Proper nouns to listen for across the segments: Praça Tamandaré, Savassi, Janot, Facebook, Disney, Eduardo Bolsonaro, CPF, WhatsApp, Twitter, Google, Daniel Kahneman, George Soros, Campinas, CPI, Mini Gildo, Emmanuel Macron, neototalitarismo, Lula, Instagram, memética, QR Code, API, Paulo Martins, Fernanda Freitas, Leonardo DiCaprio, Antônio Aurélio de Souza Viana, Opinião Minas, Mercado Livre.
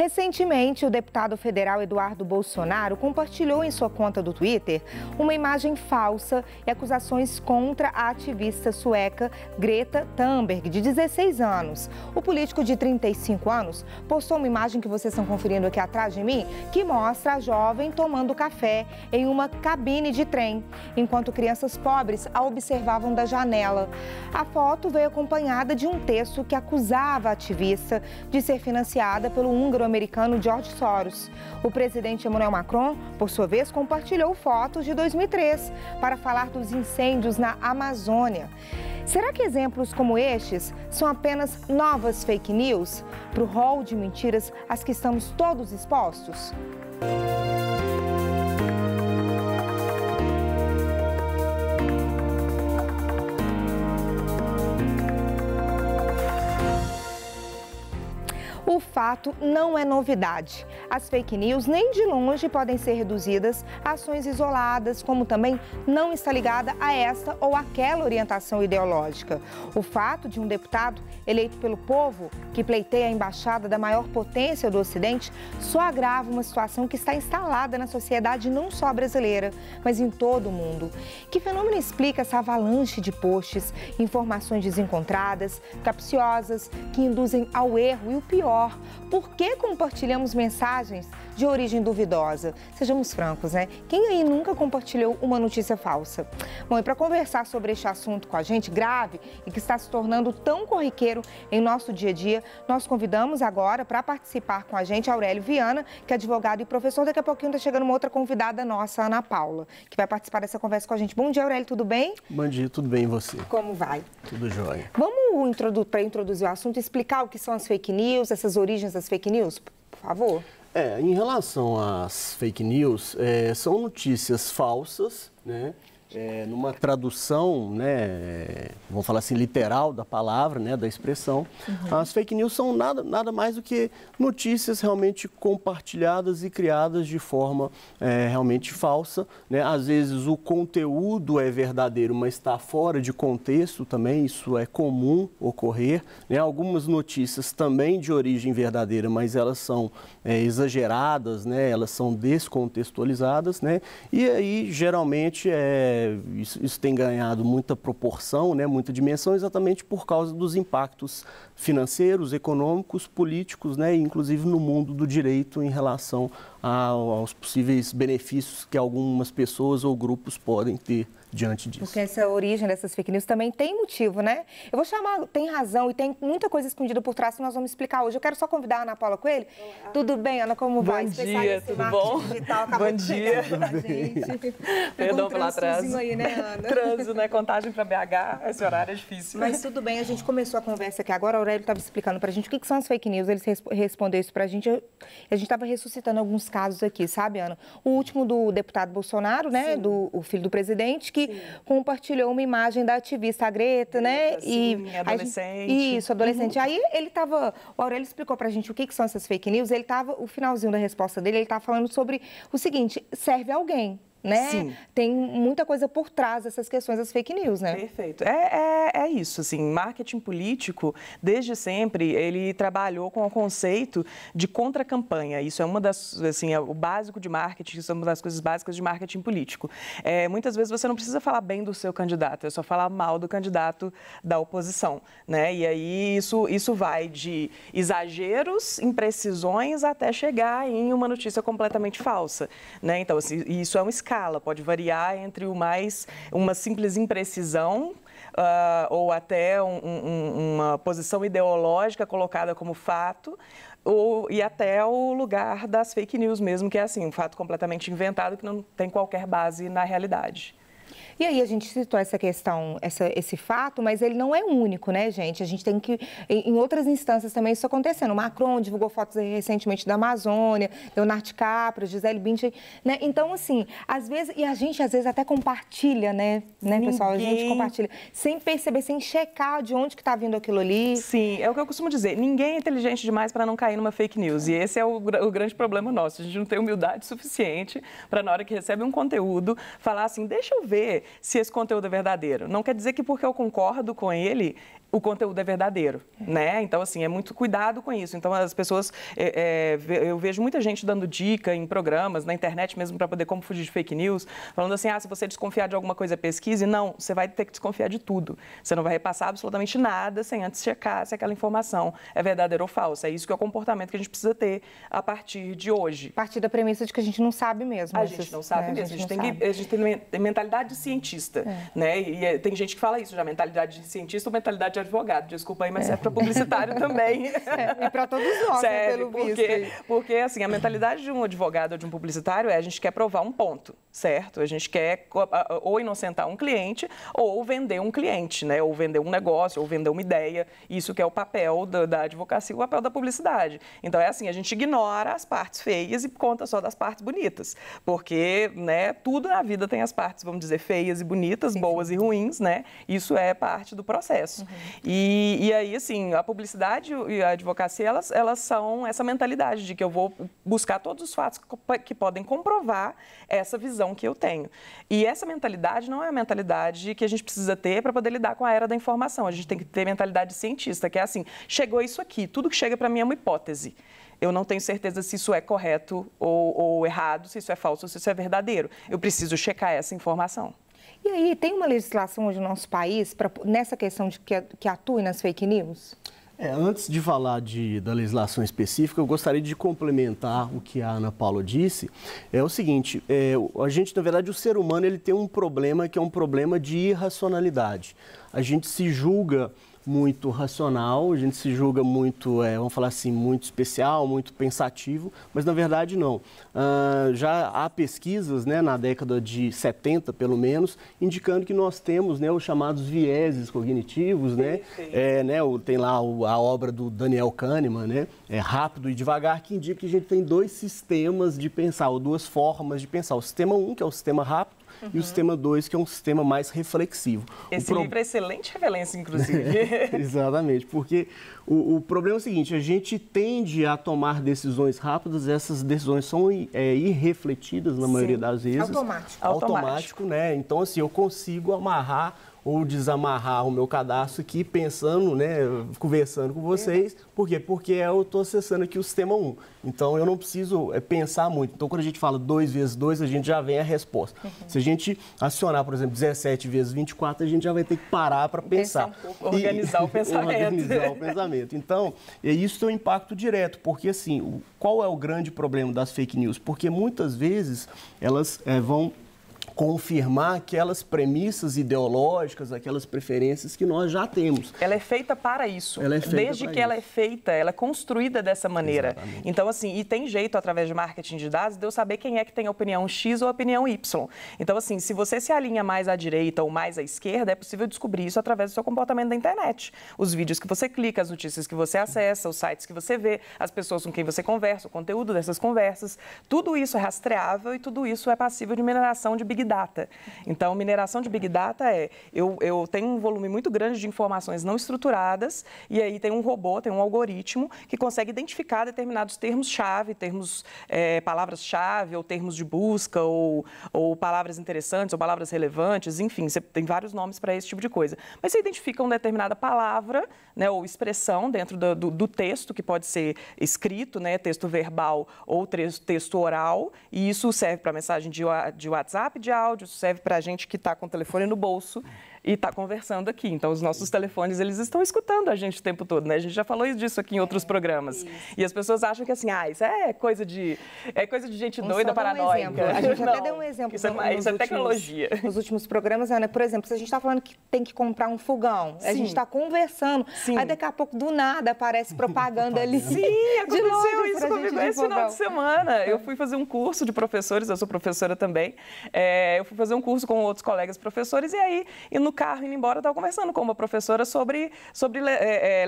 Recentemente, o deputado federal Eduardo Bolsonaro compartilhou em sua conta do Twitter uma imagem falsa e acusações contra a ativista sueca Greta Thunberg, de 16 anos. O político de 35 anos postou uma imagem que vocês estão conferindo aqui atrás de mim, que mostra a jovem tomando café em uma cabine de trem, enquanto crianças pobres a observavam da janela. A foto veio acompanhada de um texto que acusava a ativista de ser financiada pelo húngaro-americano George Soros. O presidente Emmanuel Macron, por sua vez, compartilhou fotos de 2003 para falar dos incêndios na Amazônia. Será que exemplos como estes são apenas novas fake news para o rol de mentiras às que estamos todos expostos? O fato não é novidade. As fake news nem de longe podem ser reduzidas a ações isoladas, como também não está ligada a esta ou aquela orientação ideológica. O fato de um deputado eleito pelo povo, que pleiteia a embaixada da maior potência do Ocidente, só agrava uma situação que está instalada na sociedade não só brasileira, mas em todo o mundo. Que fenômeno explica essa avalanche de posts, informações desencontradas, capciosas, que induzem ao erro e o pior? Por que compartilhamos mensagens de origem duvidosa? Sejamos francos, né? Quem aí nunca compartilhou uma notícia falsa? Bom, e para conversar sobre este assunto com a gente, grave e que está se tornando tão corriqueiro em nosso dia a dia, nós convidamos agora para participar com a gente Aurélio Viana, que é advogado e professor. Daqui a pouquinho está chegando uma outra convidada nossa, Ana Paula, que vai participar dessa conversa com a gente. Bom dia, Aurélio, tudo bem? Bom dia, tudo bem, e você? Como vai? Tudo jóia. Vamos, para introduzir o assunto, explicar o que são as fake news, essas origens das fake news, por favor? Em relação às fake news, são notícias falsas, né? Numa tradução, né, vamos falar assim, literal da palavra, né, da expressão, as fake news são nada mais do que notícias realmente compartilhadas e criadas de forma realmente falsa, né? Às vezes o conteúdo é verdadeiro, mas está fora de contexto também, isso é comum ocorrer, né? Algumas notícias também de origem verdadeira, mas elas são exageradas, né? Elas são descontextualizadas, né? E aí, geralmente, isso tem ganhado muita proporção, né, muita dimensão, exatamente por causa dos impactos financeiros, econômicos, políticos, né, inclusive no mundo do direito em relação aos possíveis benefícios que algumas pessoas ou grupos podem ter diante disso. Porque essa origem dessas fake news também tem motivo, né? Eu vou chamar, tem razão e tem muita coisa escondida por trás que nós vamos explicar hoje. Eu quero só convidar a Ana Paula Coelho. Olá. Tudo bem, Ana? Como vai? Bom dia, tudo bom? Digital, bom dia. Gente. Perdão pelo atraso. Aí, né, Ana? Transo, né? Contagem para BH, esse horário é difícil. Mas tudo bem, a gente começou a conversa aqui agora, a Aurélio estava explicando para a gente o que são as fake news, ele respondeu isso para a gente. A gente estava ressuscitando alguns casos aqui, sabe, Ana? O último do deputado Bolsonaro, né? O filho do presidente, que compartilhou uma imagem da ativista Greta, né? Sim, e adolescente. Isso, adolescente. Aí ele tava, o Aurélio explicou pra gente o que são essas fake news, ele tava, o finalzinho da resposta dele, ele tava falando sobre o seguinte, serve alguém, né? Sim. Tem muita coisa por trás dessas questões das fake news, né? Perfeito. É isso, assim, marketing político, desde sempre, ele trabalhou com o conceito de contra-campanha. Isso é uma das, assim, o básico de marketing, isso é uma das coisas básicas de marketing político. Muitas vezes você não precisa falar bem do seu candidato, é só falar mal do candidato da oposição, né? E aí isso vai de exageros, imprecisões, até chegar em uma notícia completamente falsa, né? Então, assim, isso é um escândalo. Pode variar entre uma simples imprecisão ou até uma posição ideológica colocada como fato, e até o lugar das fake news mesmo, que é assim, um fato completamente inventado que não tem qualquer base na realidade. E aí a gente citou essa questão, esse fato, mas ele não é único, né, gente? A gente tem que, em outras instâncias também isso acontecendo. O Macron divulgou fotos recentemente da Amazônia, Leonardo DiCaprio, Gisele Bündchen, né? Então, assim, às vezes, e a gente às vezes até compartilha, né pessoal? A gente compartilha, sem perceber, sem checar de onde que tá vindo aquilo ali. Sim, é o que eu costumo dizer, ninguém é inteligente demais para não cair numa fake news, e esse é o grande problema nosso, a gente não tem humildade suficiente para na hora que recebe um conteúdo, falar assim, deixa eu ver se esse conteúdo é verdadeiro. Não quer dizer que porque eu concordo com ele, o conteúdo é verdadeiro, né? Então, assim, é muito cuidado com isso. Então, as pessoas... eu vejo muita gente dando dica em programas, na internet mesmo, para poder como fugir de fake news, falando assim, ah, se você desconfiar de alguma coisa, pesquise. Não, você vai ter que desconfiar de tudo. Você não vai repassar absolutamente nada sem antes checar se aquela informação é verdadeira ou falsa. É isso que é o comportamento que a gente precisa ter a partir de hoje. A partir da premissa de que a gente não sabe mesmo. A gente não sabe mesmo. A gente tem mentalidade de cientista, né? E tem gente que fala isso, já mentalidade de cientista ou mentalidade de advogado, desculpa aí, mas serve para publicitário também. E para todos nós, serve, pelo visto. Porque, assim, a mentalidade de um advogado ou de um publicitário é a gente quer provar um ponto, certo? A gente quer ou inocentar um cliente ou vender um cliente, né? Ou vender um negócio, ou vender uma ideia. Isso que é o papel da advocacia, o papel da publicidade. Então, é assim, a gente ignora as partes feias e conta só das partes bonitas. Porque, né, tudo na vida tem as partes, vamos dizer, feias e bonitas, boas e ruins, né? Isso é parte do processo. E aí, assim, a publicidade e a advocacia, elas são essa mentalidade de que eu vou buscar todos os fatos que podem comprovar essa visão que eu tenho. E essa mentalidade não é a mentalidade que a gente precisa ter para poder lidar com a era da informação. A gente tem que ter mentalidade cientista, que é assim, chegou isso aqui, tudo que chega para mim é uma hipótese. Eu não tenho certeza se isso é correto ou errado, se isso é falso, se isso é verdadeiro. Eu preciso checar essa informação. E aí, tem uma legislação hoje no nosso país nessa questão de que atue nas fake news? Antes de falar da legislação específica, eu gostaria de complementar o que a Ana Paula disse. É o seguinte, a gente, na verdade, o ser humano ele tem um problema que é um problema de irracionalidade. A gente se julga muito racional, a gente se julga muito, vamos falar assim, muito especial, muito pensativo, mas na verdade não. Já há pesquisas, né, na década de 70, pelo menos, indicando que nós temos, né, os chamados vieses cognitivos, né? Tem lá a obra do Daniel Kahneman, né? Rápido e Devagar, que indica que a gente tem dois sistemas de pensar, ou duas formas de pensar. O sistema 1, que é o sistema rápido, e o sistema 2, que é um sistema mais reflexivo. Esse livro é excelente referência, inclusive. Exatamente, porque o problema é o seguinte, a gente tende a tomar decisões rápidas, essas decisões são irrefletidas na maioria das vezes. Automático, né? Então, assim, eu consigo amarrar ou desamarrar o meu cadastro aqui pensando, né, conversando com vocês. Por quê? Porque eu estou acessando aqui o sistema 1. Então, eu não preciso pensar muito. Então, quando a gente fala 2 vezes 2, a gente já vem a resposta. Se a gente acionar, por exemplo, 17 vezes 24, a gente já vai ter que parar para pensar. Organizar o pensamento. Organizar o pensamento. Então, isso tem um impacto direto, porque, assim, qual é o grande problema das fake news? Porque, muitas vezes, elas vão confirmar aquelas premissas ideológicas, aquelas preferências que nós já temos. Ela é feita para isso. Ela é construída dessa maneira. Exatamente. Então, assim, e tem jeito, através de marketing de dados, de eu saber quem é que tem a opinião X ou a opinião Y. Então, assim, se você se alinha mais à direita ou mais à esquerda, é possível descobrir isso através do seu comportamento da internet. Os vídeos que você clica, as notícias que você acessa, os sites que você vê, as pessoas com quem você conversa, o conteúdo dessas conversas, tudo isso é rastreável e tudo isso é passível de mineração de Big Data. Então, mineração de Big Data é, eu tenho um volume muito grande de informações não estruturadas e aí tem um robô, tem um algoritmo que consegue identificar determinados termos-chave, palavras-chave ou termos de busca ou palavras interessantes ou palavras relevantes, enfim, você tem vários nomes para esse tipo de coisa. Mas você identifica uma determinada palavra, né, ou expressão dentro do texto, que pode ser escrito, né, texto verbal ou texto oral, e isso serve para mensagem de WhatsApp, de áudio, serve para a gente que está com o telefone no bolso e está conversando aqui. Então, os nossos telefones, eles estão escutando a gente o tempo todo, né? A gente já falou disso aqui em outros programas. E as pessoas acham que, assim, isso é coisa de gente doida, paranoica. A gente até deu um exemplo. Isso é tecnologia. Nos últimos programas, Ana, por exemplo, se a gente está falando que tem que comprar um fogão, a gente está conversando, aí daqui a pouco, do nada, aparece propaganda ali. Sim, aconteceu isso comigo esse final de semana. Eu fui fazer um curso de professores, eu sou professora também, eu fui fazer um curso com outros colegas professores, e aí, no carro, indo embora, eu estava conversando com uma professora sobre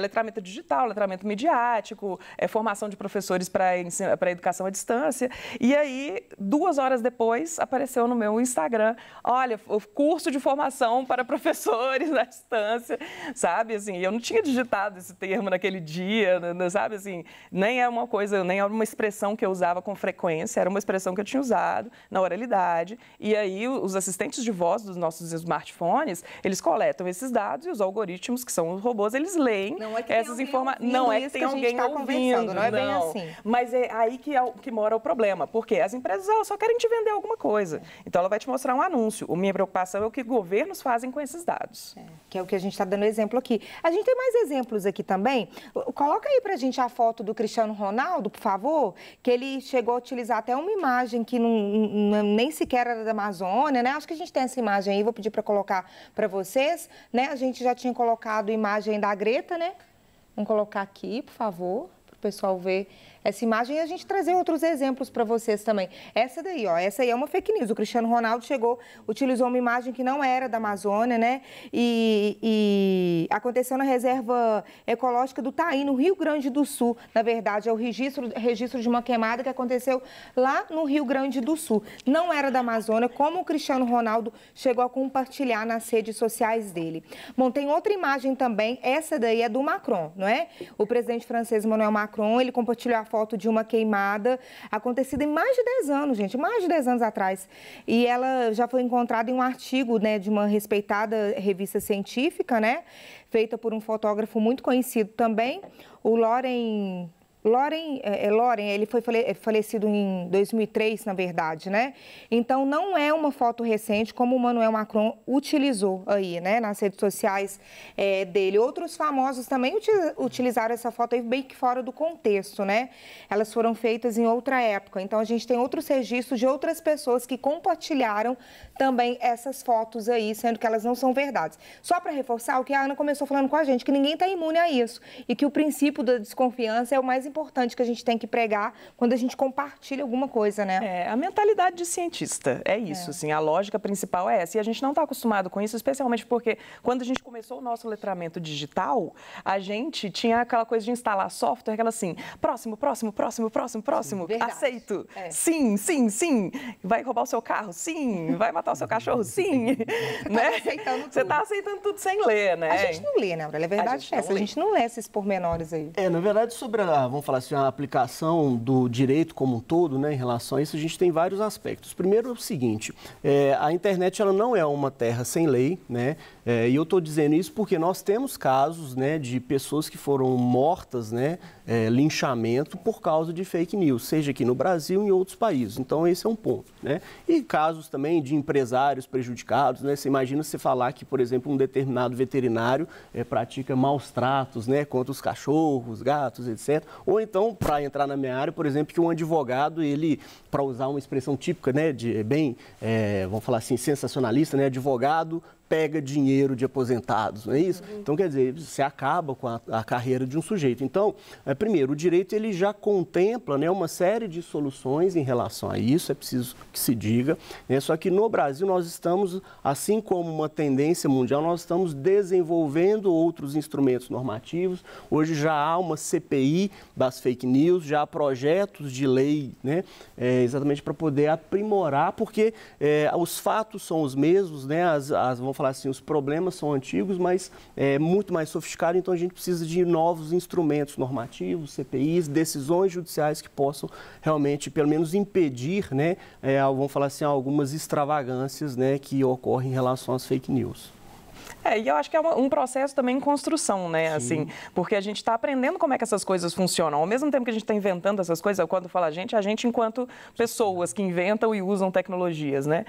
letramento digital, letramento midiático, formação de professores para educação à distância. E aí, 2 horas depois, apareceu no meu Instagram, olha, o curso de formação para professores à distância, sabe? Assim, eu não tinha digitado esse termo naquele dia, sabe? Assim, nem é uma coisa, nem é uma expressão que eu usava com frequência, era uma expressão que eu tinha usado na oralidade. E aí, os assistentes de voz dos nossos smartphones, Eles coletam esses dados e os algoritmos, que são os robôs, eles leem essas informações. Não é que tem alguém ouvindo, não é bem assim. Mas é aí que mora o problema, porque as empresas elas só querem te vender alguma coisa. Então, ela vai te mostrar um anúncio. A minha preocupação é o que governos fazem com esses dados. É, que é o que a gente está dando exemplo aqui. A gente tem mais exemplos aqui também. Coloca aí pra gente a foto do Cristiano Ronaldo, por favor, que ele chegou a utilizar até uma imagem que nem sequer era da Amazônia, né? Acho que a gente tem essa imagem aí, vou pedir para colocar para vocês, né? A gente já tinha colocado imagem da Greta, né? Vamos colocar aqui, por favor, para o pessoal ver essa imagem e a gente trazer outros exemplos para vocês também. Essa daí, ó, essa aí é uma fake news. O Cristiano Ronaldo chegou, utilizou uma imagem que não era da Amazônia, né? E aconteceu na reserva ecológica do Taí, no Rio Grande do Sul. Na verdade, é o registro de uma queimada que aconteceu lá no Rio Grande do Sul. Não era da Amazônia, como o Cristiano Ronaldo chegou a compartilhar nas redes sociais dele. Bom, tem outra imagem também, essa daí é do Macron, não é? O presidente francês Emmanuel Macron, ele compartilhou a foto de uma queimada acontecida em mais de 10 anos, gente, mais de 10 anos atrás. E ela já foi encontrada em um artigo, né, de uma respeitada revista científica, né, feita por um fotógrafo muito conhecido também, o Loren, ele foi falecido em 2003, na verdade, né? Então, não é uma foto recente, como o Emmanuel Macron utilizou aí, né? Nas redes sociais dele. Outros famosos também utilizaram essa foto aí bem que fora do contexto, né? Elas foram feitas em outra época. Então, a gente tem outros registros de outras pessoas que compartilharam também essas fotos aí, sendo que elas não são verdades. Só para reforçar o que a Ana começou falando com a gente, que ninguém está imune a isso e que o princípio da desconfiança é o mais importante que a gente tem que pregar quando a gente compartilha alguma coisa, né? É, a mentalidade de cientista, é isso, assim, a lógica principal é essa. E a gente não está acostumado com isso, especialmente porque quando a gente começou o nosso letramento digital, a gente tinha aquela coisa de instalar software, aquela assim, próximo, sim, aceito, sim, vai roubar o seu carro, sim, vai matar o seu cachorro, sim, né? Você está aceitando tudo sem ler, né? A gente não lê, né, Aurélio? A verdade é essa, a gente não lê esses pormenores aí. É, na verdade, sobre a, vamos falar assim, a aplicação do direito como um todo, né, em relação a isso, a gente tem vários aspectos. Primeiro é o seguinte, a internet ela não é uma terra sem lei, né? E eu estou dizendo isso porque nós temos casos, né, de pessoas que foram mortas, né, linchamento por causa de fake news, seja aqui no Brasil e em outros países. Então, esse é um ponto, né? E casos também de empresários prejudicados, né? Você imagina você falar que, por exemplo, um determinado veterinário pratica maus tratos, né, contra os cachorros, gatos, etc. Ou então, para entrar na minha área, por exemplo, que um advogado, ele, para usar uma expressão típica, né, de bem, vamos falar assim, sensacionalista, né, advogado pega dinheiro de aposentados, não é isso? Então, quer dizer, você acaba com a carreira de um sujeito. Então, primeiro, o direito ele já contempla, né, uma série de soluções em relação a isso, é preciso que se diga, né? Só que no Brasil nós estamos, assim como uma tendência mundial, nós estamos desenvolvendo outros instrumentos normativos. Hoje já há uma CPI das fake news, já há projetos de lei, né, exatamente para poder aprimorar, porque os fatos são os mesmos, né, vamos falar assim, os problemas são antigos, mas é muito mais sofisticado, então a gente precisa de novos instrumentos normativos, CPIs, decisões judiciais que possam realmente, pelo menos, impedir, né, vamos falar assim, algumas extravagâncias, né, que ocorrem em relação às fake news. É, e eu acho que é um processo também em construção, né, assim, porque a gente está aprendendo como é que essas coisas funcionam. Ao mesmo tempo que a gente está inventando essas coisas, quando fala a gente enquanto pessoas que inventam e usam tecnologias, né,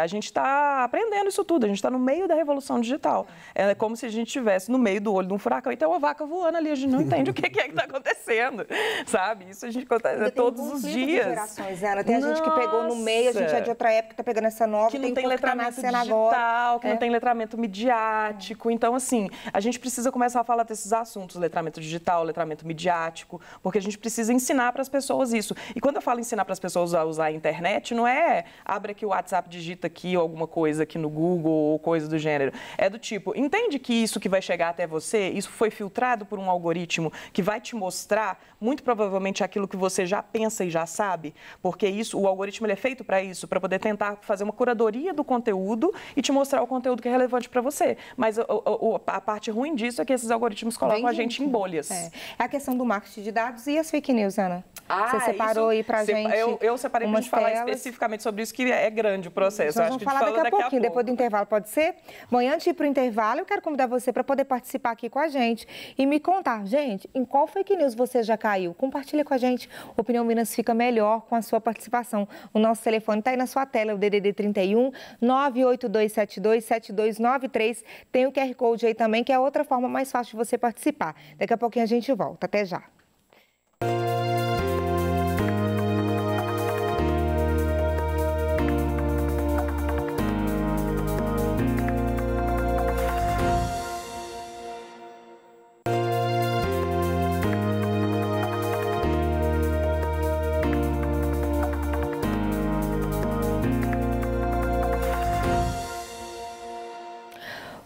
a gente está aprendendo isso tudo, a gente está no meio da revolução digital. É como se a gente estivesse no meio do olho de um furacão e tem uma vaca voando ali, a gente não entende o que é que está acontecendo, sabe? Isso a gente acontece todos os dias. Gerações, Ana. Tem a gente que pegou no meio, a gente é de outra época, está pegando essa nova, que não tem letramento digital, que não tem letramento midiático. Então, assim, a gente precisa começar a falar desses assuntos, letramento digital, letramento midiático, porque a gente precisa ensinar para as pessoas isso. E quando eu falo ensinar para as pessoas a usar a internet, não é abre aqui o WhatsApp, digita aqui alguma coisa aqui no Google ou coisa do gênero. É do tipo, entende que isso que vai chegar até você, isso foi filtrado por um algoritmo que vai te mostrar, muito provavelmente, aquilo que você já pensa e já sabe, porque isso, o algoritmo ele é feito para isso, para poder tentar fazer uma curadoria do conteúdo e te mostrar o conteúdo que é relevante para você. Mas a parte ruim disso é que esses algoritmos colocam a gente em bolhas. É a questão do marketing de dados e as fake news, Ana. Você separou aí pra gente. Eu separei pra gente falar especificamente sobre isso, que é grande o processo. Nós vamos falar daqui a pouquinho, depois do intervalo, pode ser? Bom, antes de ir pro intervalo, eu quero convidar você para poder participar aqui com a gente e me contar, gente, em qual fake news você já caiu? Compartilha com a gente. Opinião Minas fica melhor com a sua participação. O nosso telefone tá aí na sua tela, o DDD 31 98272 7293. Tem o QR Code aí também, que é outra forma mais fácil de você participar. Daqui a pouquinho a gente volta. Até já.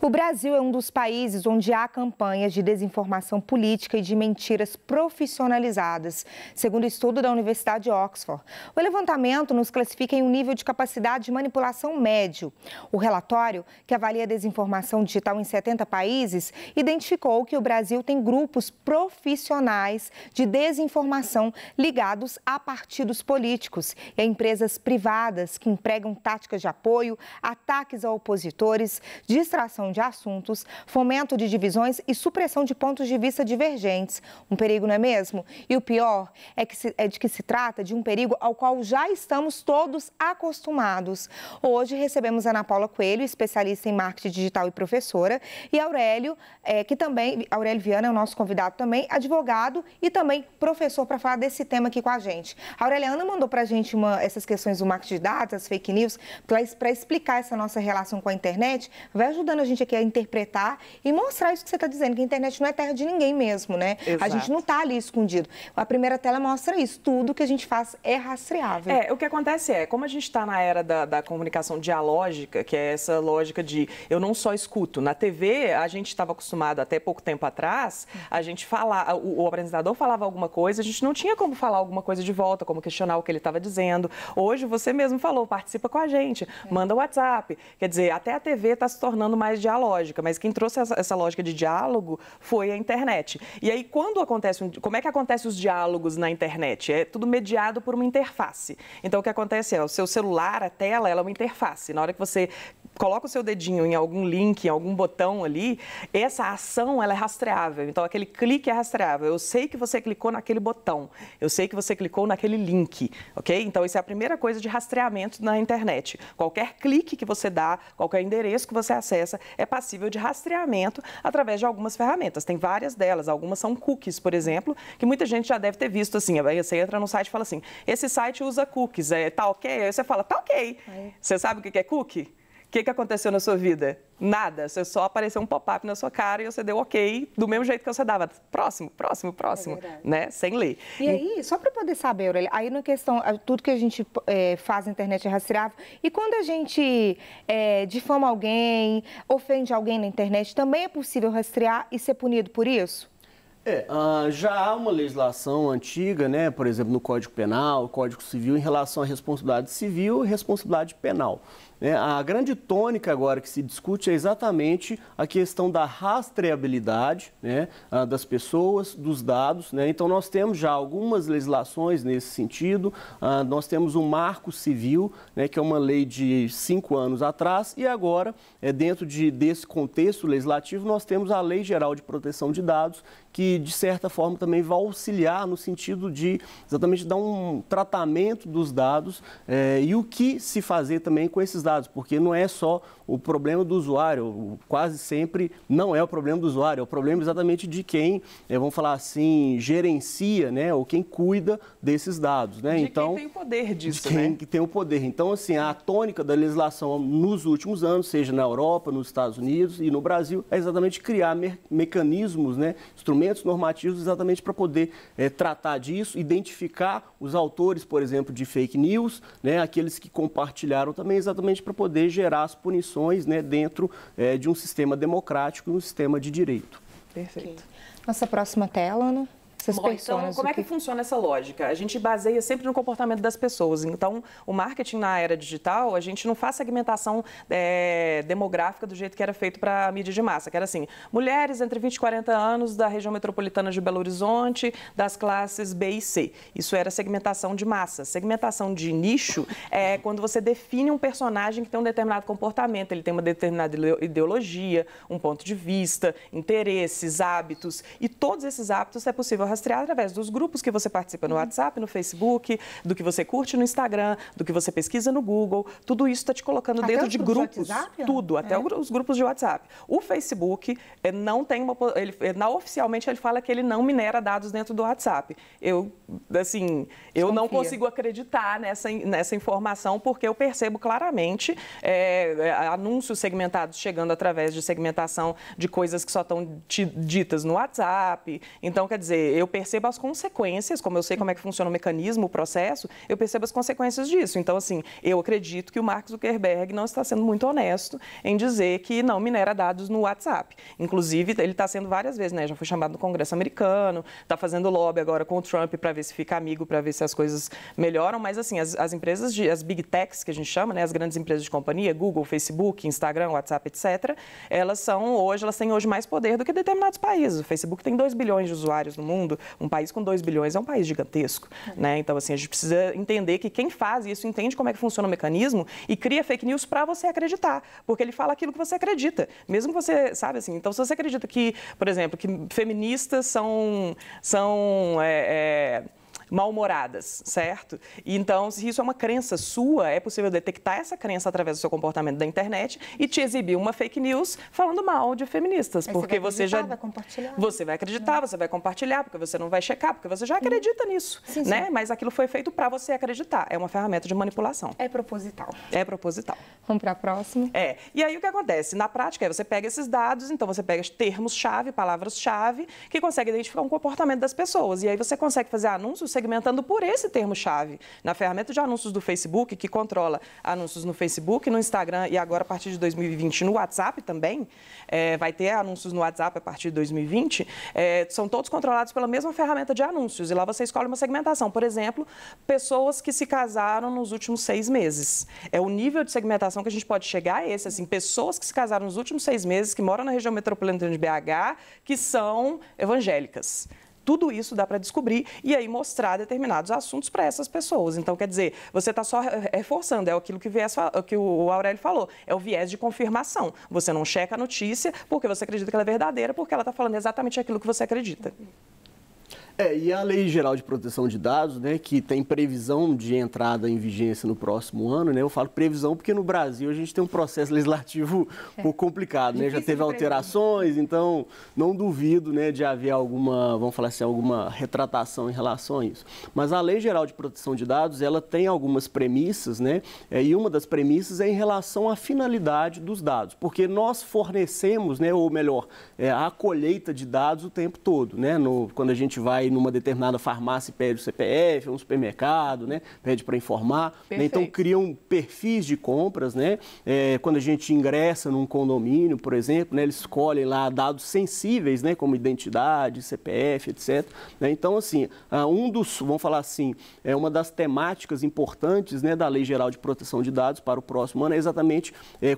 O Brasil é um dos países onde há campanhas de desinformação política e de mentiras profissionalizadas, segundo estudo da Universidade de Oxford. O levantamento nos classifica em um nível de capacidade de manipulação médio. O relatório, que avalia a desinformação digital em 70 países, identificou que o Brasil tem grupos profissionais de desinformação ligados a partidos políticos e a empresas privadas que empregam táticas de apoio, ataques a opositores, distração de assuntos, fomento de divisões e supressão de pontos de vista divergentes. Um perigo, não é mesmo? E o pior é que se trata de um perigo ao qual já estamos todos acostumados. Hoje recebemos Ana Paula Coelho, especialista em marketing digital e professora, e Aurélio Viana é o nosso convidado também, advogado e também professor, para falar desse tema aqui com a gente. A Aureliana mandou para a gente essas questões do marketing de dados, as fake news, para explicar essa nossa relação com a internet. Vai ajudando a gente aqui a interpretar e mostrar isso que você está dizendo, que a internet não é terra de ninguém mesmo, né? Exato. A gente não está ali escondido. A primeira tela mostra isso, tudo que a gente faz é rastreável. O que acontece como a gente está na era da comunicação dialógica, que é essa lógica de eu não só escuto. Na TV, a gente estava acostumado até pouco tempo atrás, a gente falar, o apresentador falava alguma coisa, a gente não tinha como falar alguma coisa de volta, como questionar o que ele estava dizendo. Hoje, você mesmo falou, participa com a gente, manda o WhatsApp. Quer dizer, até a TV está se tornando mais dialógica, mas quem trouxe essa lógica de diálogo foi a internet. E aí, como é que acontece os diálogos na internet? É tudo mediado por uma interface. Então, o que acontece o seu celular, a tela, ela é uma interface. Na hora que você coloca o seu dedinho em algum link, em algum botão ali, essa ação, ela é rastreável. Então, aquele clique é rastreável. Eu sei que você clicou naquele botão, eu sei que você clicou naquele link, ok? Então, isso é a primeira coisa de rastreamento na internet. Qualquer clique que você dá, qualquer endereço que você acessa, é passível de rastreamento através de algumas ferramentas. Tem várias delas, algumas são cookies, por exemplo, que muita gente já deve ter visto assim. Aí você entra no site e fala assim, esse site usa cookies, tá ok? Aí você fala, tá ok. Você sabe o que é cookie? O que aconteceu na sua vida? Nada, você só apareceu um pop-up na sua cara e você deu ok, do mesmo jeito que você dava. Próximo, próximo, próximo, né? Sem ler. E aí, só para poder saber, Aurelia, aí na questão, tudo que a gente faz na internet é rastreável, e quando a gente difama alguém, ofende alguém na internet, também é possível rastrear e ser punido por isso? Já há uma legislação antiga, né, por exemplo, no Código Penal, Código Civil, em relação à responsabilidade civil e responsabilidade penal. A grande tônica agora que se discute é exatamente a questão da rastreabilidade, né, das pessoas, dos dados, né? Então, nós temos já algumas legislações nesse sentido. Nós temos o Marco Civil, né, que é uma lei de 5 anos atrás, e agora, dentro desse contexto legislativo, nós temos a Lei Geral de Proteção de Dados, que, de certa forma, também vai auxiliar no sentido de exatamente dar um tratamento dos dados e o que se fazer também com esses dados. Porque não é só o problema do usuário, quase sempre não é o problema do usuário, é o problema exatamente de quem, vamos falar assim, gerencia, né, ou quem cuida desses dados, né? Então, quem tem o poder disso, que tem o poder. Então, assim, a tônica da legislação nos últimos anos, seja na Europa, nos Estados Unidos e no Brasil, é exatamente criar mecanismos, né, instrumentos normativos exatamente para poder tratar disso, identificar os autores, por exemplo, de fake news, né, aqueles que compartilharam também, exatamente para poder gerar as punições, né, dentro de um sistema democrático e um sistema de direito. Perfeito. Nossa próxima tela, Ana. essas pessoas. Então, como é que funciona essa lógica? A gente baseia sempre no comportamento das pessoas. Então, o marketing na era digital, a gente não faz segmentação demográfica do jeito que era feito para a mídia de massa, que era assim, mulheres entre 20 e 40 anos da região metropolitana de Belo Horizonte, das classes B e C. Isso era segmentação de massa. Segmentação de nicho é quando você define um personagem que tem um determinado comportamento, ele tem uma determinada ideologia, um ponto de vista, interesses, hábitos, e todos esses hábitos é possível rastrear através dos grupos que você participa no WhatsApp, no Facebook, do que você curte no Instagram, do que você pesquisa no Google, tudo isso está te colocando até dentro de grupos, tudo, até os grupos de WhatsApp. O Facebook não tem uma... oficialmente ele fala que ele não minera dados dentro do WhatsApp. Eu não consigo acreditar nessa informação, porque eu percebo claramente anúncios segmentados chegando através de segmentação de coisas que só estão ditas no WhatsApp. Então, quer dizer, eu percebo as consequências, como eu sei como é que funciona o mecanismo, o processo, eu percebo as consequências disso. Então, assim, eu acredito que o Mark Zuckerberg não está sendo muito honesto em dizer que não minera dados no WhatsApp. Inclusive, ele está sendo várias vezes, né? Já foi chamado no Congresso americano, está fazendo lobby agora com o Trump para ver se fica amigo, para ver se as coisas melhoram, mas assim, as empresas, as big techs que a gente chama, né? As grandes empresas de companhia, Google, Facebook, Instagram, WhatsApp, etc., elas têm hoje mais poder do que determinados países. O Facebook tem 2 bilhões de usuários no mundo, um país com 2 bilhões é um país gigantesco, né? Então, assim, a gente precisa entender que quem faz isso entende como é que funciona o mecanismo e cria fake news para você acreditar, porque ele fala aquilo que você acredita, mesmo que você, sabe assim, então se você acredita que, por exemplo, que feministas são mal-humoradas, certo? Então, se isso é uma crença sua, é possível detectar essa crença através do seu comportamento da internet e te exibir uma fake news falando mal de feministas, porque você vai compartilhar, porque você não vai checar, porque você já acredita nisso, né? Mas aquilo foi feito para você acreditar. É uma ferramenta de manipulação. É proposital. É proposital. Vamos para a próxima. E aí o que acontece? Na prática, você pega esses dados, então você pega termos-chave, palavras-chave, que consegue identificar um comportamento das pessoas. E aí você consegue fazer anúncios segmentando por esse termo-chave. Na ferramenta de anúncios do Facebook, que controla anúncios no Facebook, no Instagram e agora a partir de 2020 no WhatsApp também, vai ter anúncios no WhatsApp a partir de 2020, são todos controlados pela mesma ferramenta de anúncios. E lá você escolhe uma segmentação. Por exemplo, pessoas que se casaram nos últimos 6 meses. É o nível de segmentação que a gente pode chegar a esse, assim, pessoas que se casaram nos últimos 6 meses, que moram na região metropolitana de BH, que são evangélicas. Tudo isso dá para descobrir e aí mostrar determinados assuntos para essas pessoas. Então, quer dizer, você está só reforçando, é aquilo que o Aurélio falou, é o viés de confirmação. Você não checa a notícia porque você acredita que ela é verdadeira, porque ela está falando exatamente aquilo que você acredita. E a Lei Geral de Proteção de Dados, né, que tem previsão de entrada em vigência no próximo ano, né? Eu falo previsão porque no Brasil a gente tem um processo legislativo um pouco complicado, né? Já teve alterações, então não duvido, né, de haver alguma, vamos falar assim, alguma retratação em relação a isso. Mas a Lei Geral de Proteção de Dados, ela tem algumas premissas, né? E uma das premissas é em relação à finalidade dos dados, porque nós fornecemos, né, ou melhor, a colheita de dados o tempo todo, né? Quando a gente vai numa determinada farmácia e pede o CPF, um supermercado, né? Pede para informar. Né? Então, criam perfis de compras, né? Quando a gente ingressa num condomínio, por exemplo, né? Eles escolhem lá dados sensíveis, né? Como identidade, CPF, etc. Né? Então, assim, vamos falar assim, uma das temáticas importantes, né? Da Lei Geral de Proteção de Dados para o próximo ano é exatamente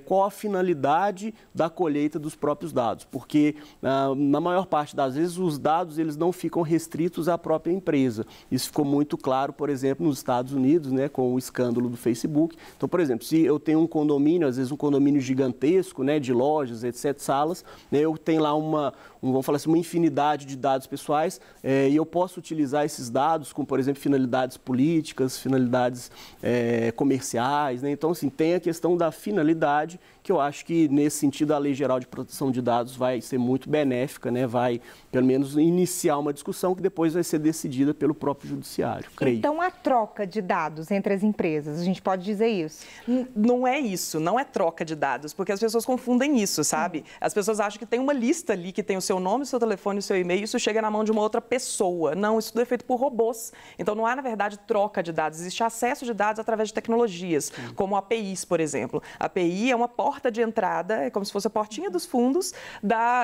qual a finalidade da colheita dos próprios dados, porque na maior parte das vezes os dados eles não ficam restritos à própria empresa. Isso ficou muito claro, por exemplo, nos Estados Unidos, né, com o escândalo do Facebook. Então, por exemplo, se eu tenho um condomínio, às vezes um condomínio gigantesco, né, de lojas, etc., salas, né, eu tenho lá vamos falar assim, uma infinidade de dados pessoais e eu posso utilizar esses dados com, por exemplo, finalidades políticas, finalidades comerciais, né? Então, assim, tem a questão da finalidade, que eu acho que, nesse sentido, a Lei Geral de Proteção de Dados vai ser muito benéfica, né? Vai, pelo menos, iniciar uma discussão que depois vai ser decidida pelo próprio judiciário, creio. Então, a troca de dados entre as empresas, a gente pode dizer isso? Não é isso, não é troca de dados, porque as pessoas confundem isso, sabe? As pessoas acham que tem uma lista ali que tem o seu nome, o seu telefone, o seu e-mail, isso chega na mão de uma outra pessoa. Não, isso tudo é feito por robôs. Então, não há, na verdade, troca de dados. Existe acesso de dados através de tecnologias, como APIs, por exemplo. A API é uma porta de entrada, é como se fosse a portinha dos fundos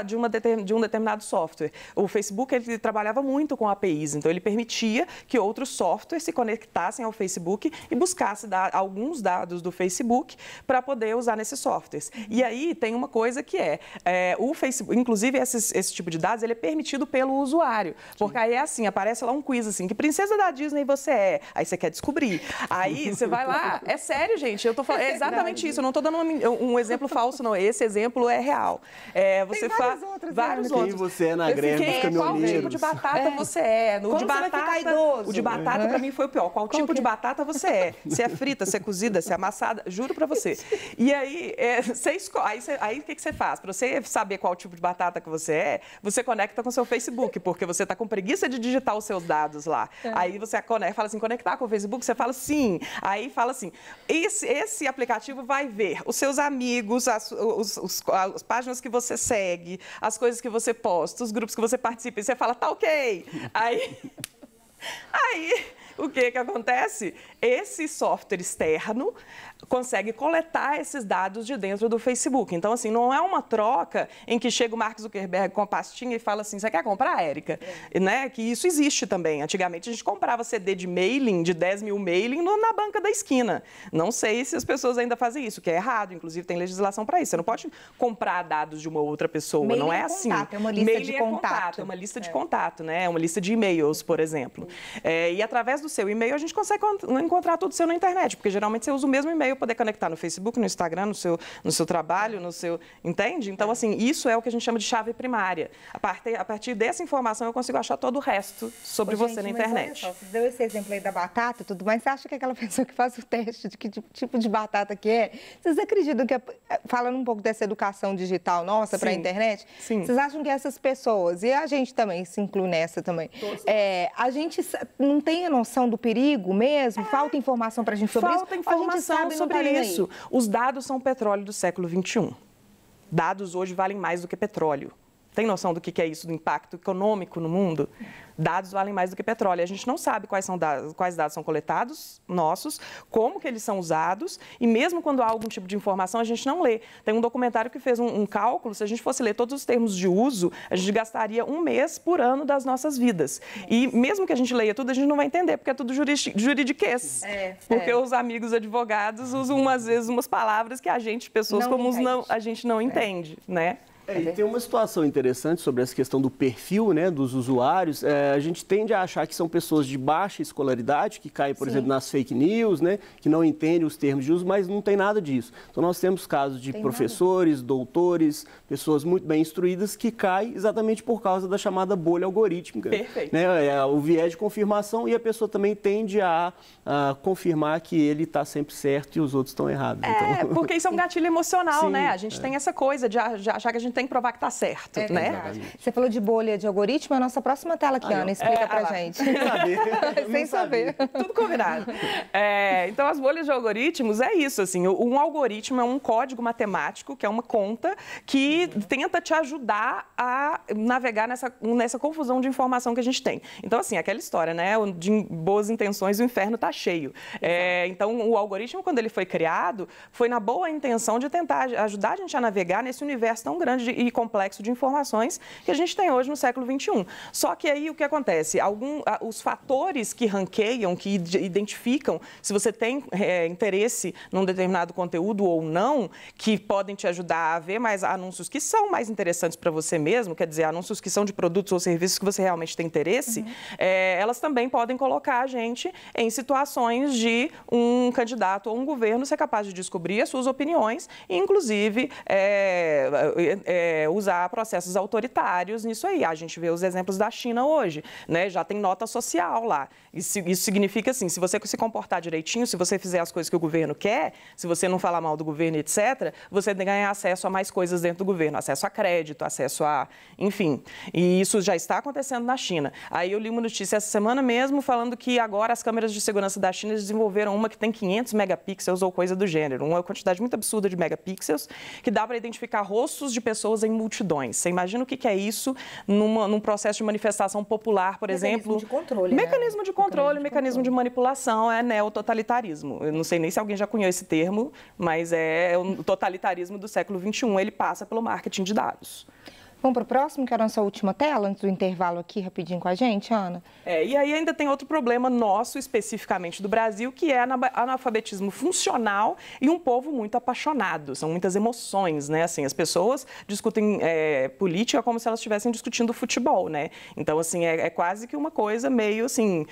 de um determinado software. O Facebook, ele trabalhava muito muito com APIs, então ele permitia que outros softwares se conectassem ao Facebook e buscassem alguns dados do Facebook para poder usar nesses softwares. E aí tem uma coisa que é o Facebook, inclusive esse tipo de dados, ele é permitido pelo usuário, porque aí é assim, aparece lá um quiz assim, que princesa da Disney você é? Aí você quer descobrir, aí você vai lá, é sério, gente, eu tô falando, é exatamente isso, eu não tô dando um exemplo falso, não, esse exemplo é real. É, você faz vários outros. Quem você é na greve dos caminhoneiros? Qual tipo de batata você é? Como de batata, você vai ficar idoso? O de batata pra mim foi o pior, qual tipo de batata você é? Se é frita, se é cozida, se é amassada, juro pra você. E aí, você escolhe, aí o que você faz? Pra você saber qual tipo de batata que você é, você conecta com o seu Facebook, porque você tá com preguiça de digitar os seus dados lá. É. Aí você conecta, fala assim, conectar com o Facebook, você fala sim. Aí fala assim, esse aplicativo vai ver os seus amigos, as páginas que você segue, as coisas que você posta, os grupos que você participa, e você fala, tá ok. Aí o que acontece? Esse software externo consegue coletar esses dados de dentro do Facebook. Então, assim, não é uma troca em que chega o Mark Zuckerberg com a pastinha e fala assim, você quer comprar, Érica? É. Né? Que isso existe também. Antigamente, a gente comprava CD de mailing, de 10 mil mailing, na banca da esquina. Não sei se as pessoas ainda fazem isso, que é errado. Inclusive, tem legislação para isso. Você não pode comprar dados de uma outra pessoa. Mailing não é assim. Contato, é uma lista mailing de contato. É uma lista de contato, né? É uma lista de e-mails, por exemplo. É, e através do seu e-mail, a gente consegue encontrar tudo seu na internet, porque geralmente você usa o mesmo e-mail, poder conectar no Facebook, no Instagram, no seu trabalho, no seu... Entende? Então, assim, isso é o que a gente chama de chave primária. A partir dessa informação, eu consigo achar todo o resto sobre você na internet. Olha só, você deu esse exemplo aí da batata e tudo mais, você acha que aquela pessoa que faz o teste de que tipo de batata que é, vocês acreditam que, falando um pouco dessa educação digital nossa para a internet, sim, vocês acham que essas pessoas, e a gente também se inclui nessa também, a gente não tem a noção do perigo mesmo? Falta informação para a gente sobre isso? Falta informação sobre isso. Os dados são o petróleo do século XXI. Dados hoje valem mais do que petróleo. Tem noção do que é isso, do impacto econômico no mundo? Dados valem mais do que petróleo. A gente não sabe quais dados são coletados, nossos, como que eles são usados, e mesmo quando há algum tipo de informação, a gente não lê. Tem um documentário que fez um cálculo, se a gente fosse ler todos os termos de uso, a gente gastaria um mês por ano das nossas vidas. E mesmo que a gente leia tudo, a gente não vai entender, porque é tudo juridiquês. Porque os amigos advogados usam, às vezes, umas palavras que a gente, pessoas comuns, a gente não entende, né? É, e tem uma situação interessante sobre essa questão do perfil, né, dos usuários. A gente tende a achar que são pessoas de baixa escolaridade, que caem, por exemplo, nas fake news, né, que não entendem os termos de uso, mas não tem nada disso. Então, nós temos casos de professores, doutores, pessoas muito bem instruídas que caem exatamente por causa da chamada bolha algorítmica. Perfeito. Né, o viés de confirmação, e a pessoa também tende a confirmar que ele está sempre certo e os outros estão errados. Então... porque isso é um gatilho emocional, né? A gente tem essa coisa de achar que a gente tem que provar que tá certo, né? Você falou de bolha de algoritmo, a nossa próxima tela aqui, Ana, explica pra gente. Sem saber. Tudo combinado. Então, as bolhas de algoritmos é isso, assim, um algoritmo é um código matemático, que é uma conta, que tenta te ajudar a navegar nessa confusão de informação que a gente tem. Então, assim, aquela história, né, de boas intenções, o inferno tá cheio. Então, o algoritmo, quando ele foi criado, foi na boa intenção de tentar ajudar a gente a navegar nesse universo tão grande e complexo de informações que a gente tem hoje no século XXI. Só que aí o que acontece? Os fatores que ranqueiam, que identificam se você tem interesse num determinado conteúdo ou não, que podem te ajudar a ver mais anúncios que são mais interessantes para você mesmo, quer dizer, anúncios que são de produtos ou serviços que você realmente tem interesse, elas também podem colocar a gente em situações de um candidato ou um governo ser capaz de descobrir as suas opiniões e, inclusive, usar processos autoritários nisso aí. A gente vê os exemplos da China hoje, né? Já tem nota social lá. Isso significa, assim, se você se comportar direitinho, se você fizer as coisas que o governo quer, se você não falar mal do governo, etc., você ganha acesso a mais coisas dentro do governo, acesso a crédito, acesso a... Enfim, e isso já está acontecendo na China. Aí eu li uma notícia essa semana mesmo falando que agora as câmeras de segurança da China desenvolveram uma que tem 500 megapixels ou coisa do gênero, uma quantidade muito absurda de megapixels, que dá para identificar rostos de pessoas em multidões. Você imagina o que é isso num processo de manifestação popular, por exemplo? Mecanismo de controle. Mecanismo de controle, mecanismo de manipulação, é neototalitarismo. Eu não sei nem se alguém já conhece esse termo, mas é o totalitarismo do século XXI, ele passa pelo marketing de dados. Vamos para o próximo, que era a nossa última tela, antes do intervalo aqui, rapidinho com a gente, Ana? É, e aí ainda tem outro problema nosso, especificamente do Brasil, que é analfabetismo funcional e um povo muito apaixonado. São muitas emoções, né? Assim, as pessoas discutem política como se elas estivessem discutindo futebol, né? Então, assim, é quase que uma coisa meio, assim,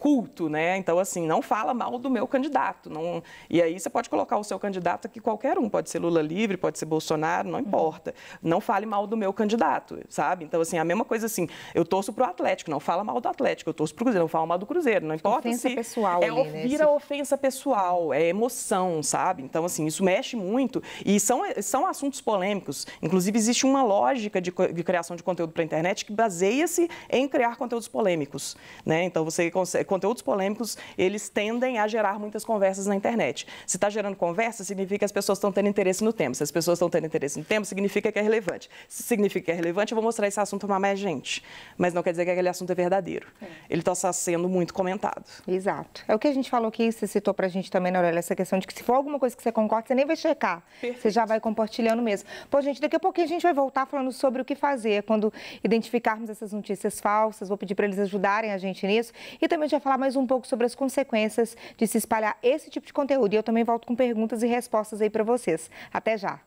culto, né? Então, assim, não fala mal do meu candidato. Não... E aí você pode colocar o seu candidato aqui, qualquer um. Pode ser Lula livre, pode ser Bolsonaro, não importa. Não fale mal do meu candidato, sabe? Então, assim, a mesma coisa assim, eu torço pro Atlético, não fala mal do Atlético, eu torço pro Cruzeiro, não fala mal do Cruzeiro, não importa se... Ofensa pessoal. Vira ofensa pessoal, é emoção, sabe? Então, assim, isso mexe muito e são assuntos polêmicos. Inclusive, existe uma lógica de criação de conteúdo para a internet que baseia-se em criar conteúdos polêmicos, né? Então, você consegue... Conteúdos polêmicos, eles tendem a gerar muitas conversas na internet. Se está gerando conversa, significa que as pessoas estão tendo interesse no tema. Se as pessoas estão tendo interesse no tema, significa que é relevante. Se significa que é relevante, eu vou mostrar esse assunto para mais gente. Mas não quer dizer que aquele assunto é verdadeiro. É. Ele está sendo muito comentado. Exato. É o que a gente falou aqui, você citou para a gente também, Aurélia, essa questão de que se for alguma coisa que você concorda, você nem vai checar. Perfeito. Você já vai compartilhando mesmo. Pô, gente, daqui a pouquinho a gente vai voltar falando sobre o que fazer quando identificarmos essas notícias falsas. Vou pedir para eles ajudarem a gente nisso. E também a gente vai falar mais um pouco sobre as consequências de se espalhar esse tipo de conteúdo. E eu também volto com perguntas e respostas aí para vocês. Até já.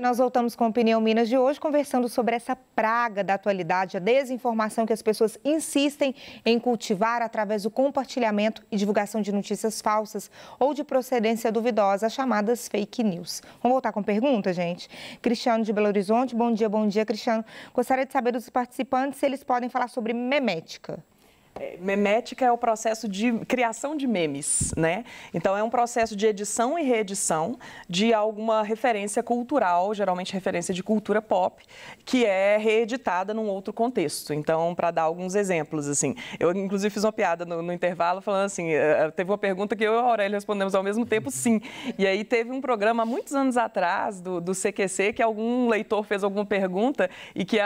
Nós voltamos com a Opinião Minas de hoje, conversando sobre essa praga da atualidade, a desinformação que as pessoas insistem em cultivar através do compartilhamento e divulgação de notícias falsas ou de procedência duvidosa, as chamadas fake news. Vamos voltar com pergunta, gente? Cristiano de Belo Horizonte, bom dia, Cristiano. Gostaria de saber dos participantes se eles podem falar sobre memética. Memética é o processo de criação de memes, né? Então, é um processo de edição e reedição de alguma referência cultural, geralmente referência de cultura pop, que é reeditada num outro contexto. Então, para dar alguns exemplos, assim, eu, inclusive, fiz uma piada no intervalo falando assim, teve uma pergunta que eu e a Aurélia respondemos ao mesmo tempo, sim. E aí, teve um programa, há muitos anos atrás, do CQC, que algum leitor fez alguma pergunta e que,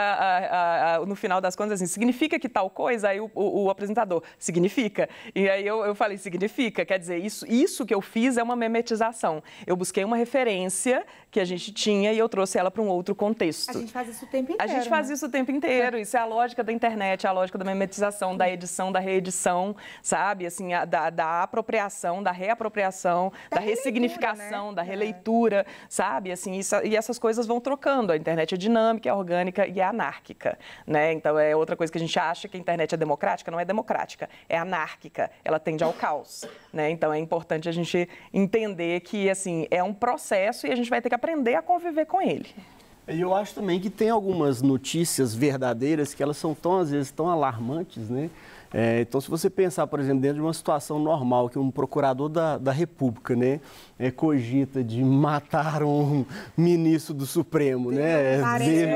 no final das contas, assim, significa que tal coisa? Aí, o apresentador, significa. E aí eu falei, significa, quer dizer, isso que eu fiz é uma memetização. Eu busquei uma referência que a gente tinha e eu trouxe ela para um outro contexto. A gente faz isso o tempo inteiro. A gente faz isso o tempo inteiro. Isso é a lógica da internet, a lógica da memetização, da edição, da reedição, sabe? Assim, da apropriação, da reapropriação, da ressignificação, né? Da releitura, sabe? Assim, e essas coisas vão trocando. A internet é dinâmica, é orgânica e é anárquica, né? Então, é outra coisa que a gente acha que a internet é democrática, não é democrática, é anárquica, ela tende ao caos, né? Então, é importante a gente entender que, assim, é um processo e a gente vai ter que aprender a conviver com ele. E eu acho também que tem algumas notícias verdadeiras que elas são tão, às vezes, tão alarmantes, né? Então, se você pensar, por exemplo, dentro de uma situação normal, que um procurador da República, né, cogita de matar um ministro do Supremo, né? Parece...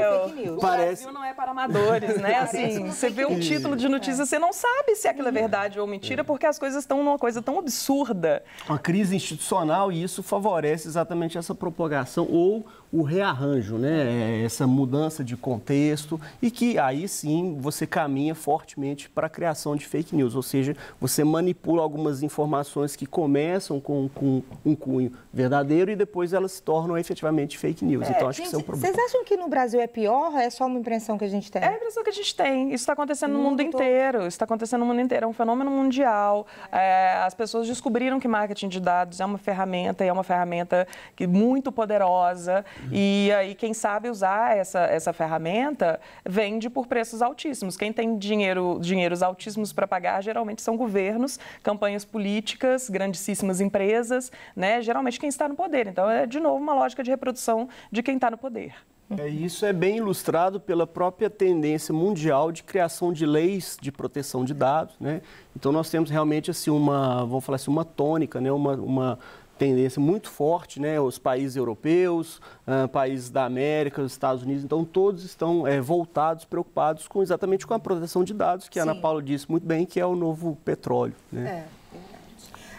O Brasil não é para amadores, né? Assim, você vê um título de notícia, você não sabe se aquilo é verdade ou mentira, porque as coisas estão numa coisa tão absurda. Uma crise institucional, e isso favorece exatamente essa propagação ou o rearranjo, né? Essa mudança de contexto, e que aí sim você caminha fortemente para a criação de fake news, ou seja, você manipula algumas informações que começam com um cunho verdadeiro e depois elas se tornam efetivamente fake news. Então, acho que isso é um problema. Vocês acham que no Brasil é pior ou é só uma impressão que a gente tem? É a impressão que a gente tem. Isso está acontecendo no mundo inteiro. Isso está acontecendo no mundo inteiro. É um fenômeno mundial. As pessoas descobriram que marketing de dados é uma ferramenta e é uma ferramenta muito poderosa. E aí, quem sabe usar essa ferramenta vende por preços altíssimos. Quem tem dinheiros altíssimos para pagar, geralmente são governos, campanhas políticas, grandíssimas empresas, né? Geralmente quem está no poder. Então, é de novo uma lógica de reprodução de quem está no poder. Isso é bem ilustrado pela própria tendência mundial de criação de leis de proteção de dados, né? Então, nós temos realmente assim, vamos falar assim, uma tônica, né? Uma tendência muito forte, né? Os países europeus, países da América, os Estados Unidos, então todos estão voltados, preocupados exatamente com a proteção de dados, que a Ana Paula disse muito bem, que é o novo petróleo, né?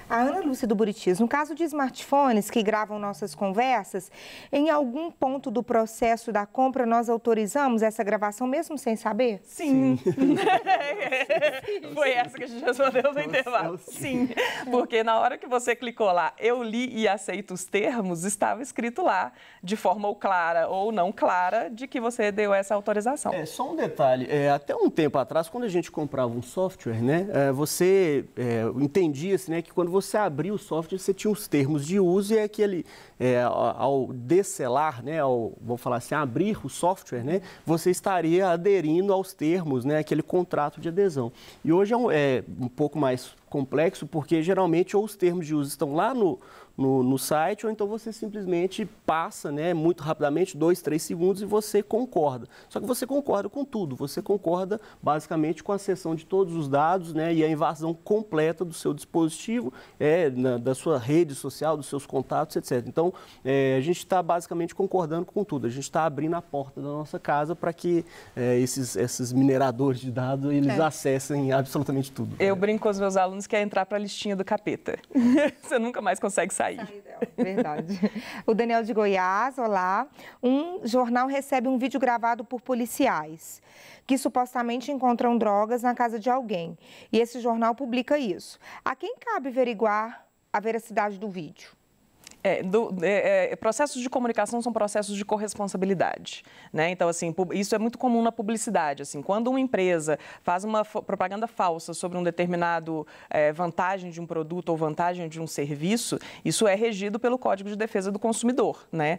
a Ana Lúcia do Buritis. No caso de smartphones que gravam nossas conversas, em algum ponto do processo da compra nós autorizamos essa gravação mesmo sem saber? Sim. Sim. Foi essa que a gente respondeu no intervalo. Sim, porque na hora que você clicou lá, eu li e aceito os termos, estava escrito lá, de forma ou clara ou não clara, de que você deu essa autorização. É, só um detalhe, até um tempo atrás, quando a gente comprava um software, né, você entendia-se, né, que quando você abria o software, você tinha os termos de uso e aquele, ao descelar, né, vamos falar assim, abrir o software, né, você estaria aderindo aos termos, né, aquele contrato de adesão. E hoje é um pouco mais complexo, porque geralmente ou os termos de uso estão lá no site, ou então você simplesmente passa, né, muito rapidamente, 2, 3 segundos, e você concorda. Só que você concorda com tudo, você concorda basicamente com a cessão de todos os dados, né, e a invasão completa do seu dispositivo, da sua rede social, dos seus contatos, etc. Então, a gente está basicamente concordando com tudo, a gente está abrindo a porta da nossa casa para que esses mineradores de dados, eles acessem absolutamente tudo. Eu brinco com os meus alunos que é entrar para a listinha do capeta. Você nunca mais consegue sair. Verdade. O Daniel de Goiás, olá. Um jornal recebe um vídeo gravado por policiais que supostamente encontram drogas na casa de alguém. E esse jornal publica isso. A quem cabe averiguar a veracidade do vídeo? Processos de comunicação são processos de corresponsabilidade, né? Então, assim, isso é muito comum na publicidade, assim, quando uma empresa faz uma propaganda falsa sobre um determinado vantagem de um produto ou vantagem de um serviço, isso é regido pelo Código de Defesa do Consumidor, né?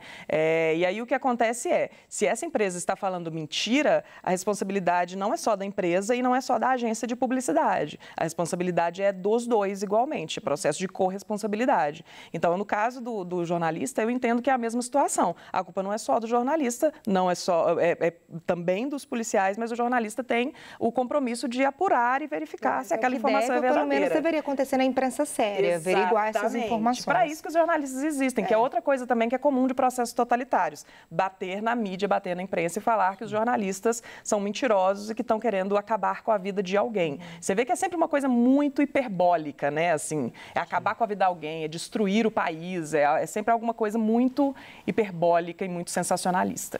E aí o que acontece se essa empresa está falando mentira, a responsabilidade não é só da empresa e não é só da agência de publicidade, a responsabilidade é dos dois igualmente, processo de corresponsabilidade. Então, no caso do jornalista, eu entendo que é a mesma situação. A culpa não é só do jornalista, não é só também dos policiais, mas o jornalista tem o compromisso de apurar e verificar se aquela informação é verdadeira. Pelo menos deveria acontecer na imprensa séria, averiguar essas informações. Para isso que os jornalistas existem, que é outra coisa também que é comum de processos totalitários, bater na mídia, bater na imprensa e falar que os jornalistas são mentirosos e que estão querendo acabar com a vida de alguém. Você vê que é sempre uma coisa muito hiperbólica, né? Assim, é acabar com a vida de alguém, é destruir o país, é sempre alguma coisa muito hiperbólica e muito sensacionalista.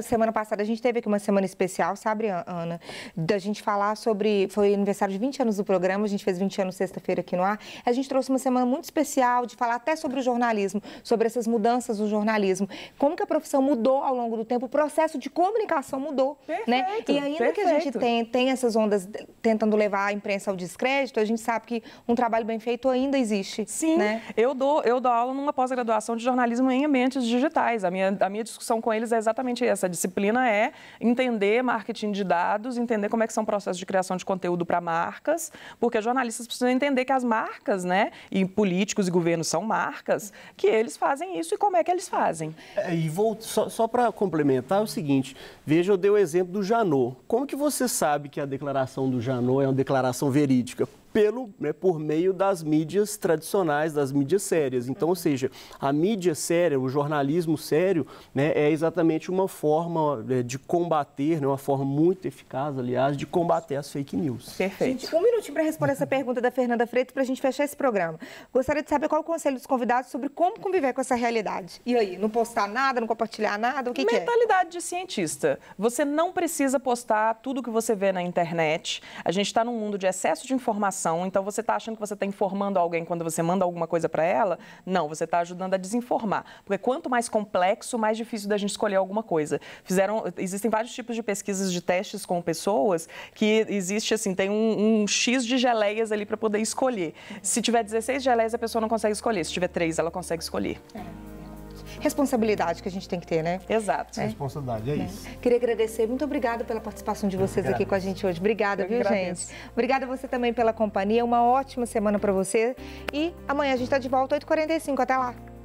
Semana passada a gente teve aqui uma semana especial, sabe, Ana? Da gente falar sobre... Foi aniversário de 20 anos do programa, a gente fez 20 anos sexta-feira aqui no ar. A gente trouxe uma semana muito especial de falar até sobre o jornalismo, sobre essas mudanças no jornalismo. Como que a profissão mudou ao longo do tempo, o processo de comunicação mudou, né? E ainda que a gente tem essas ondas tentando levar a imprensa ao descrédito, a gente sabe que um trabalho bem feito ainda existe. Sim, né? Eu dou aula numa pós-graduação de jornalismo em ambientes digitais. A minha discussão com eles é exatamente essa. A disciplina é entender marketing de dados, entender como é que são processos de criação de conteúdo para marcas, porque jornalistas precisam entender que as marcas, né, e políticos e governos são marcas, que eles fazem isso e como é que eles fazem. E vou só para complementar o seguinte, veja, eu dei o exemplo do Janot. Como que você sabe que a declaração do Janot é uma declaração verídica? Por meio das mídias tradicionais, das mídias sérias. Então, ou seja, a mídia séria, o jornalismo sério, né, é exatamente uma forma de combater, né, uma forma muito eficaz, aliás, de combater as fake news. Perfeito. Gente, um minutinho para responder essa pergunta da Fernanda Freitas, para a gente fechar esse programa. Gostaria de saber qual o conselho dos convidados sobre como conviver com essa realidade. E aí, não postar nada, não compartilhar nada, o que é? Mentalidade de cientista. Você não precisa postar tudo que você vê na internet. A gente está num mundo de excesso de informação. Então, você está achando que você está informando alguém quando você manda alguma coisa para ela? Não, você está ajudando a desinformar. Porque quanto mais complexo, mais difícil da gente escolher alguma coisa. Existem vários tipos de pesquisas de testes com pessoas que existe, assim, tem um X de geleias ali para poder escolher. Se tiver 16 geleias, a pessoa não consegue escolher. Se tiver 3, ela consegue escolher. Responsabilidade que a gente tem que ter, né? Exato. Responsabilidade, isso. Queria agradecer, muito obrigada pela participação de vocês aqui com a gente hoje. Obrigada, gente? Obrigada a você também pela companhia, uma ótima semana para você e amanhã a gente está de volta às 8h45, até lá.